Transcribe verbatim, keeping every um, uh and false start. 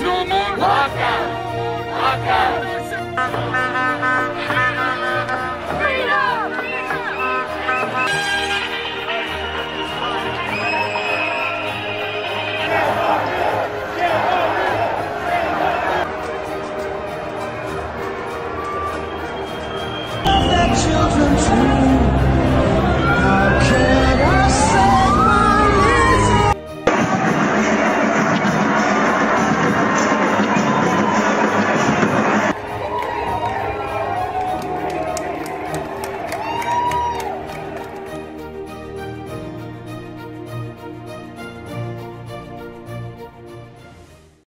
No more lockdown! Lockdown! Lockdown!